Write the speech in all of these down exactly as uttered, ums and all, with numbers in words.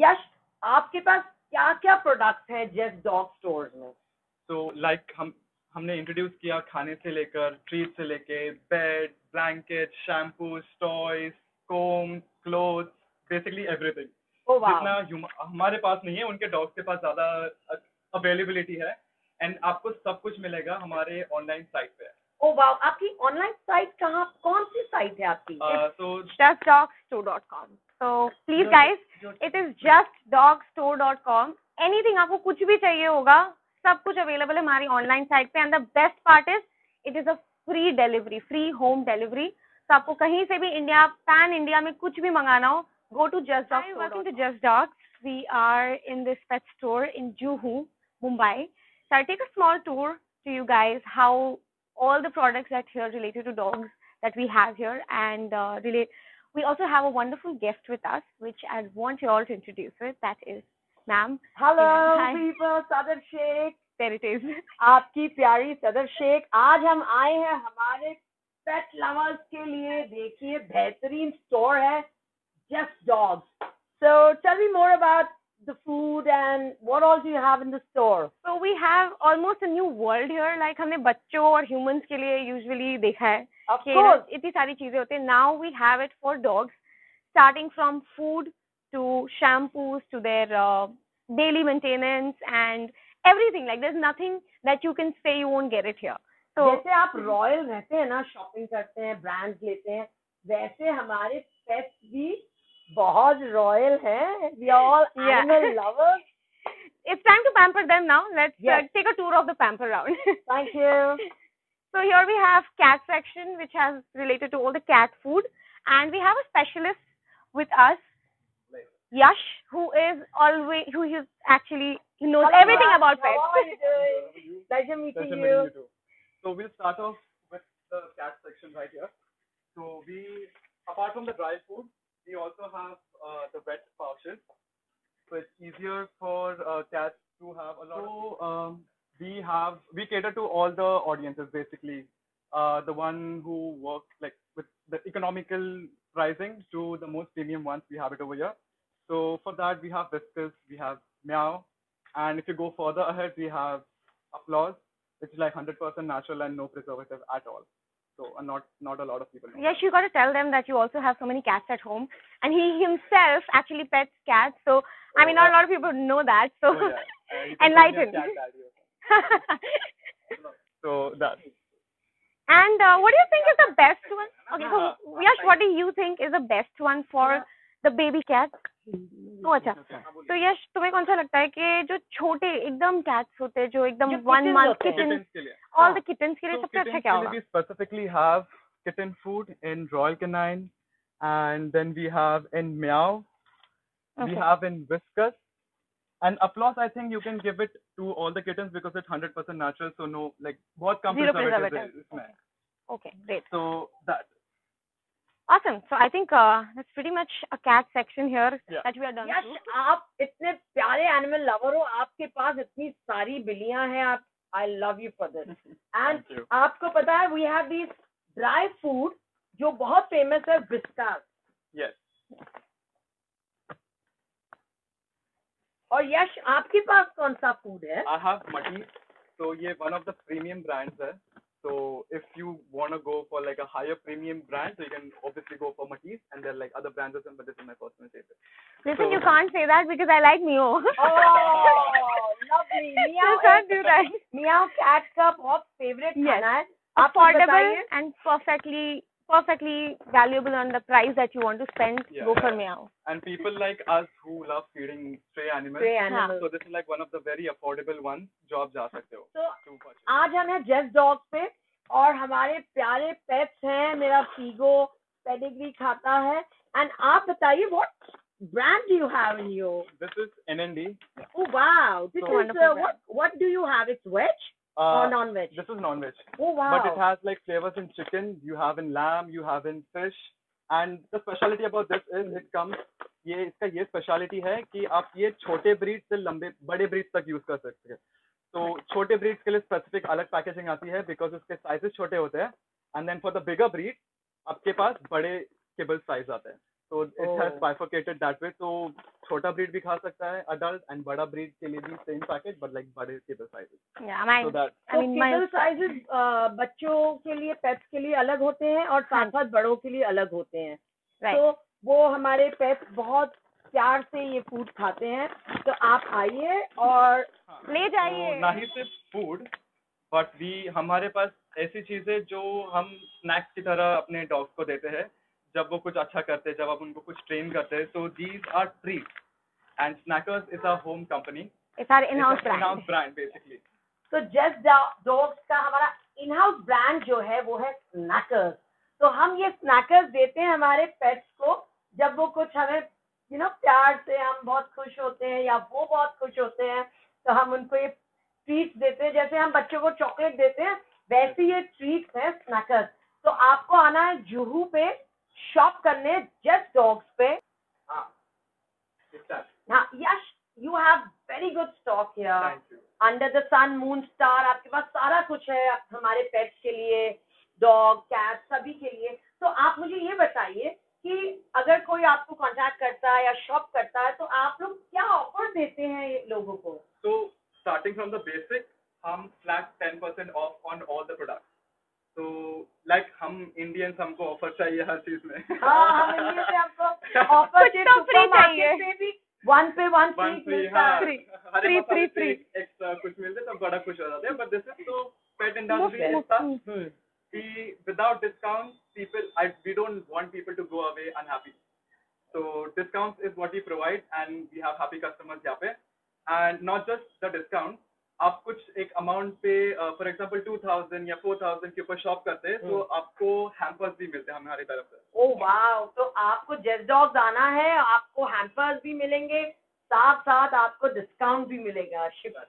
यश, आपके पास क्या क्या प्रोडक्ट्स हैं जस्ट डॉग स्टोर्स में? तो लाइक like, हम हमने इंट्रोड्यूस किया खाने से लेकर, ट्रीट से लेकर, bed, blanket, shampoos, toys, comb, cloth, basically everything. oh, wow. जितना हमारे पास नहीं है उनके डॉग्स के पास ज्यादा अवेलेबिलिटी है, एंड आपको सब कुछ मिलेगा हमारे ऑनलाइन साइट पे। ओ वाव, आपकी ऑनलाइन साइट कहाँ, कौन सी साइट है आपकी? just dogs store dot com। So please guys, it is just dog store dot com। Anything आपको कुछ भी चाहिए होगा, सब कुछ अवेलेबल है हमारी ऑनलाइन साइट पे। And the best part is it is a free delivery, free home delivery. तो आपको कहीं से भी इंडिया, पैन इंडिया में कुछ भी मंगाना हो, go to just dogs। Welcome to Just Dogs. We are in this pet store in Juhu, Mumbai. So I'll take a small tour to you guys how all the products that here related to dogs that we have here, and uh, relate. We also have a wonderful guest with us, which I want you all to introduce with. That is, ma'am. Hello, hi. People. Sadar Sheikh. There it is. आपकी प्यारी सदर शेख, आज हम आए हैं हमारे पेट lovers के लिए। देखिए, बेहतरीन स्टोर है, Just Dogs. So tell me more about the food and what all do you have in the store? So we have almost a new world here. Like हमने बच्चों और humans के लिए usually देखा है, of course, इतनी सारी चीजें होती हैं। Now we have it for dogs, starting from food to shampoos to their uh, daily maintenance and everything. Like there's nothing that you can say you won't get it here. So जैसे आप royal रहते हैं ना, shopping करते हैं, brands लेते हैं, वैसे हमारे pets भी बहुत रॉयल है। We are all animal yeah. lovers. It's time to pamper them now. Let's yes. uh, take a tour of the pamper round. Thank you. So here we have cat section, which has related to all the cat food, and we have a specialist with us, Yash, who is always, who is actually, he knows Hello, everything Raj. about pets. How are you doing? Pleasure meeting Pleasure you. you So we'll start off with the cat section right here. So we, apart from the dry food, we also have uh, the wet pouches, so it's easier for uh, cats to have a lot. So um, we have we cater to all the audiences basically. Uh, the one who works like with the economical pricing to the most premium ones, we have it over here. So for that we have Whiskas, we have Meow, and if you go further ahead we have Applause, which is like one hundred percent natural and no preservative at all. So uh, not not a lot of people know. Yes, you got to tell them that you also have so many cats at home, and he himself actually pets cats. So oh, I mean, not uh, a lot of people know that. So oh, yeah. uh, enlighten. So that. And uh, what do you think is the best one? Okay, so Yash, what do you think is the best one for the baby cat? Oh, अच्छा. तो यश, तुम्हें कौन सा लगता है कि जो छोटे एकदम कैट्स होते हैं, जो एकदम one month kittens के लिए, all the kittens के लिए सबसे अच्छा क्या होगा? We specifically have kitten food in Royal Canin, and then we have in Meow, we have in Whiskas, and Applause. I think you can give it to all the kittens because it's one hundred percent natural, so no like बहुत कम preservatives इसमें. Okay, great. So that. Awesome. So I think uh, that's pretty much a cat section here yeah. that we are done. Yes, आप इतने प्यारे animal lover हो, आपके पास इतनी सारी बिल्लियां हैं, आप I love you for this. And आपको पता है we have these dry food जो बहुत famous है, Whiskas. Yes. और यश, आपके पास कौन सा food है? I have Mutty. So ये one of the premium brands है. So if you want to go for like a higher premium brand, so you can obviously go for Matisse, and there are like other brands as well, but this is my personal favorite. Listen, so, you can't say that because I like Meow. Oh, lovely. Meow, you can't do that. Meow cat ka bahut favorite khana hai. Affordable and perfectly, perfectly valuable on the price that you want to spend. Yeah, go yeah. for Meow. And people like us who love feeding stray animals. Stray animals. So this is like one of the very affordable ones. जो आप जा सकते हो. So आज हम हैं Just Dogs पे, और हमारे प्यारे पेट्स हैं. मेरा Figo Pedigree खाता है. And आप बताइए, what brand do you have in your? This is N N D. Oh wow, this so, is uh, what what do you have? It's veg. Uh, or non-veg. This is non-veg. Oh wow! But it has like flavors in chicken. You have in lamb. You have in fish. And the speciality about this is it comes. ये इसका ये speciality है कि आप ये छोटे breed से लंबे बड़े breed तक use कर सकते हैं. So छोटे breeds के लिए specific अलग packaging आती है because उसके sizes छोटे होते हैं. And then for the bigger breed आपके पास बड़े kibble size आते हैं. तो it has bifurcated that way. तो छोटा ब्रीड भी खा सकता है अडल्ट, एंड बड़ा ब्रीड के लिए भी सेम पैकेट बट लाइक बड़े केबल साइजेस। या my I mean kibble sizes बच्चों के लिए, पेट्स के लिए अलग होते हैं और साथ साथ बड़ों के लिए अलग होते हैं। तो वो हमारे पेट्स बहुत प्यार से ये फूड खाते हैं, तो आप आइए और ले जाइए। ना ही सिर्फ फूड बट भी हमारे पास ऐसी चीजें जो हम स्नैक्स की तरह अपने डॉग्स को देते हैं जब वो कुछ अच्छा करते हैं, जब आप उनको कुछ ट्रेन करते हैं। तो these are treats and snackers is our home company, it's our in house brand, in house brand basically. तो जस्ट डॉग्स का हमारा इन हाउस ब्रांड जो है वो है स्नैकर्स। तो हम ये स्नैकर्स देते हैं हमारे पेट्स को जब वो कुछ हमें यू नो प्यार से हम बहुत खुश होते हैं या वो बहुत खुश होते हैं, तो हम उनको ये ट्रीट देते हैं। जैसे हम बच्चों को चॉकलेट देते हैं वैसी ये ट्रीट है स्नैकर्स। तो आपको आना है जुहू पे शॉप करने, जस्ट डॉग्स पे। हाँ, यश you have very good stock here, under the sun, moon, star, आपके पास सारा कुछ है हमारे पेट्स के लिए, डॉग, कैट, सभी के लिए। तो आप मुझे ये बताइए कि अगर कोई आपको कांटेक्ट करता है या शॉप करता है तो आप लोग क्या ऑफर देते हैं लोगों को? तो स्टार्टिंग फ्रॉम द बेसिक हम flat ten percent off on all the product. तो लाइक हम इंडियंस, हमको ऑफर चाहिए हर चीज में। हाँ, इंडियन से हमको ऑफर चाहिए, वन पे one free free free extra कुछ मिलते तो बड़ा खुश हो जाते हैं। But this is so pet industry कि without discounts people I, we don't want people to go away unhappy, so discounts is what we provide and we have happy customers यहाँ पे। And not just the discount, आप कुछ एक amount पे uh, for example two thousand या four thousand के ऊपर shop करते हैं तो आपको hampers भी मिलते हैं हमारी तरफ से। Oh wow, तो आपको Just Dogs आना है, आपको hampers भी मिलेंगे, साथ साथ आपको discount भी मिलेगा। शिवर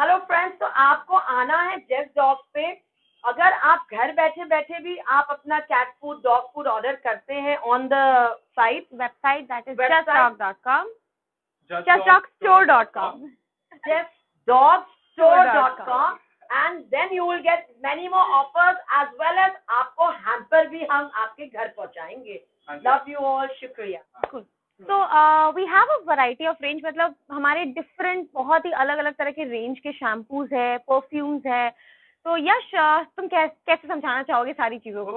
हेलो फ्रेंड्स, तो आपको आना है Just Dogs पे। अगर आप घर बैठे बैठे भी आप अपना cat food, dog food order करते हैं on the site, website that is just dogs dot com, just dog store dot com, just dog store dot com, and then you will get many more offers as well as आपको hamper भी हम आपके घर पहुंचाएंगे। Love you all, शुक्रिया। तो we have a variety of range, मतलब हमारे डिफरेंट बहुत ही अलग अलग तरह के रेंज के शैम्पूज है, परफ्यूम्स है। तो यश, तुम कैसे समझाना चाहोगे सारी चीजों को?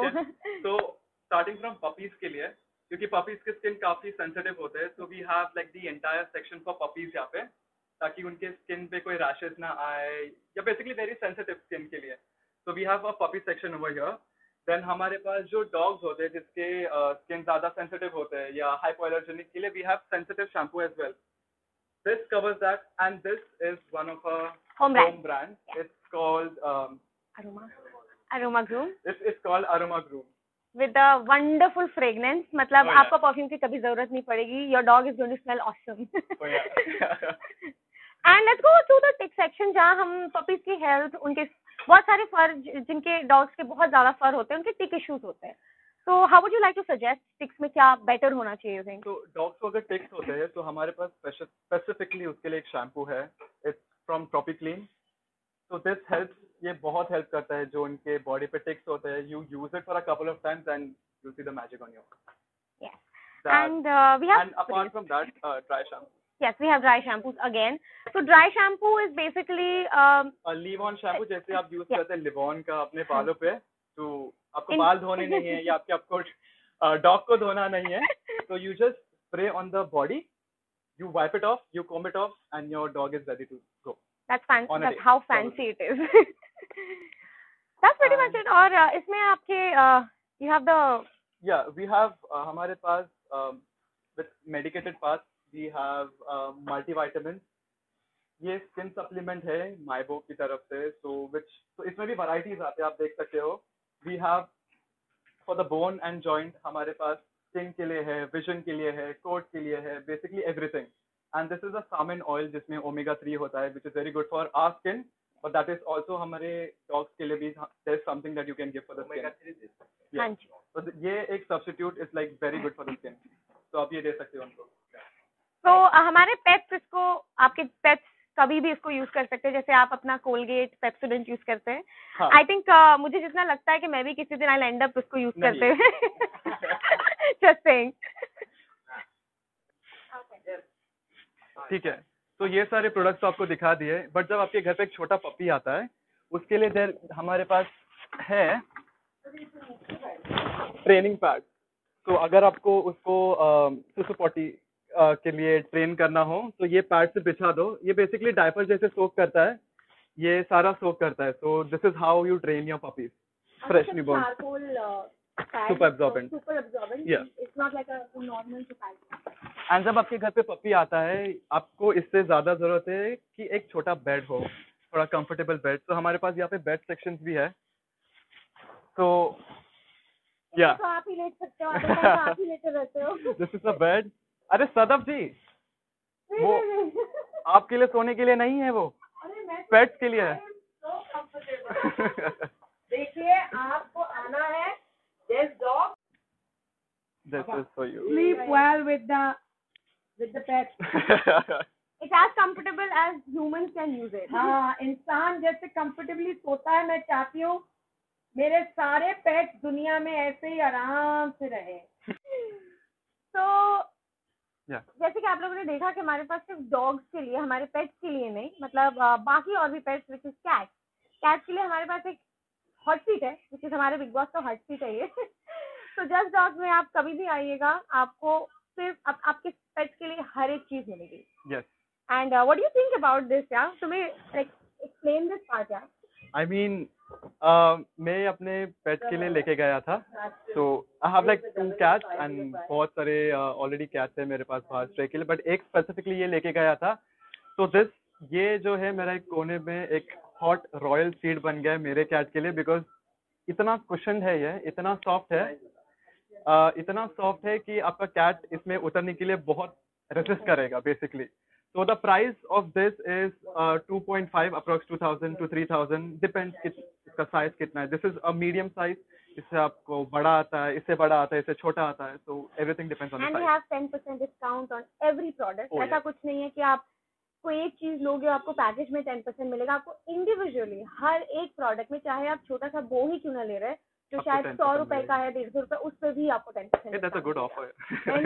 तो स्टार्टिंग फ्रॉम पपीज के लिए, क्योंकि पपीज के स्किन काफी सेंसिटिव होते हैं, so we have like the entire section for puppies यहाँ पे, ताकि उनके स्किन पे कोई रैशेस ना आए या बेसिकली वेरी सेंसिटिव स्किन के लिए। So we have a puppy section over here. Then हमारे पास जो डॉग्स होते हैं जिसके स्किन ज्यादा सेंसिटिव होते हैं या हाइपोएलर्जेनिक के लिए, we have sensitive shampoo as well. This covers that, and this is one of our home brand. Home brand. Yeah. It's called um, Aroma. Aroma Groom. It's it's called Aroma Groom. With a wonderful fragrance. मतलब आपको perfume की कभी जरूरत नहीं पड़ेगी. Your dog is going to smell awesome. Oh yeah. And let's go to the tick section जहाँ हम puppies की health, उनके बहुत सारे फर जिनके dogs के बहुत ज़्यादा फर होते हैं, उनके tick issues होते हैं. So how would you like to suggest ticks में क्या बेटर होना चाहिए? तो डॉग्स को अगर टिक्स होते हैं तो हमारे पास स्पेसिफिकली उसके लिए एक शैम्पू है, it's from Tropiclean. So this help, ये बहुत हेल्प करता है जो उनके बॉडी पे टिक्स होते हैं। You use it for a couple of times and you see the magic on your. And we have, and apart from that, dry shampoo. Yes, we have dry shampoos again. So dry shampoo is basically a leave on shampoo, जैसे आप use करते हैं लिवॉन का अपने बालों पे। तो आपको बाल धोने नहीं है या आपके आपको डॉग को धोना नहीं है, तो you just spray on the body, you wipe it off, you comb it off, and your dog is ready to go. That's fancy, that's how fancy it is. That's very much it. और इसमें आपके you have the, या we have हमारे पास with medicated पास we have multivitamin. ये skin supplement है माइबो की तरफ से, सो विच तो इसमें भी वैरायटीज आते हैं, आप देख सकते हो। We have for the bone and joint, हमारे पास स्किन के लिए है, विजन के लिए है, कोट के लिए है, basically everything. And this is a salmon oil जिसमें ओमेगा थ्री होता है, which is very good for our skin, but that is also हमारे डॉग्स के लिए भी। There is something that you can give for the skin. हां जी, तो ये एक substitute is like very good for the skin, तो आप ये दे सकते हो उनको। तो हमारे पेट्स इसको, आपके पेट्स कभी भी इसको यूज कर सकते हैं, जैसे आप अपना कोलगेट, पेप्सोडेंट यूज करते हैं। आई थिंक uh, मुझे जितना लगता है कि मैं भी किसी दिन आई एंड अप इसको यूज करते हैं। Just saying. ठीक है, तो ये सारे प्रोडक्ट्स आपको दिखा दिए। बट जब आपके घर पे एक छोटा पपी आता है उसके लिए देर हमारे पास है ट्रेनिंग पैड। तो अगर आपको उसको सुसु पॉटी के लिए ट्रेन करना हो तो ये पैड से बिछा दो। ये बेसिकली डायपर जैसे सोक करता है, ये सारा सोक करता है। So this is how you train your puppies fresh new born. Super absorbent, super absorbent, it's not like a normal super. And जब आपके घर पे पपी आता है आपको इससे ज्यादा जरूरत है कि एक छोटा बेड हो, थोड़ा कंफर्टेबल बेड। तो हमारे पास यहाँ पे बेड सेक्शंस भी है। तो या तो आप ही लेट सकते हो, आप ही लेटे रहते हो। This is a bed. अरे सदफ जी वो आपके लिए सोने के लिए नहीं है, वो पेट्स के लिए है। देखिए आपको आना है Just Dogs. This is for you. Sleep well with the with the pet. It's as comfortable as humans can use it. हाँ, इंसान जैसे comfortably सोता है। मैं चाहती हूँ मेरे सारे pets दुनिया में ऐसे ही आराम से रहे। So yeah. जैसे कि आप लोगों ने देखा कि हमारे पास सिर्फ dogs के लिए, हमारे pets के लिए नहीं, मतलब बाकी और भी pets which is cat. Cat के लिए हमारे पास एक हॉट सीट है, जिससे हमारे बिग बॉस का हॉट सीट है ये। तो जस्ट डॉग्स में आप कभी भी आइएगा, आपको सिर्फ आप, आपके पेट के लिए हर एक चीज मिलेगी। Yes. And what do you think about this यार? तुम्हें एक्सप्लेन दिस पार्ट यार। आई मीन मैं अपने पेट के लिए लेके गया था। तो I have like two cats and बहुत सारे ऑलरेडी कैट्स है मेरे पास बाहर स्ट्रे के लिए, बट एक स्पेसिफिकली ये लेके गया था। तो दिस ये जो है मेरा एक कोने में एक हॉट रॉयल सीट बन गया है मेरे कैट के लिए, बिकॉज इतना कुशन है ये, इतना सॉफ्ट है, आ, इतना सॉफ्ट है कि आपका कैट इसमें उतरने के लिए बहुत रेसिस्ट करेगा बेसिकली। तो the price of this is two point five approx two thousand to three thousand, depends कि इसका साइज कितना है। This is a medium size, इससे आपको बड़ा आता है, इससे बड़ा आता है, इससे छोटा आता है। So everything depends on the size. And we have ten percent discount on every product. ऐसा कुछ नहीं है कि आप कोई एक चीज लोगे आपको पैकेज में टेन परसेंट मिलेगा। आपको इंडिविजुअली हर एक प्रोडक्ट में, चाहे आप छोटा सा बो ही क्यों ना ले रहे, जो शायद सौ रुपए का है, डेढ़ सौ रुपए, उस पर भी आपको टेन परसेंट।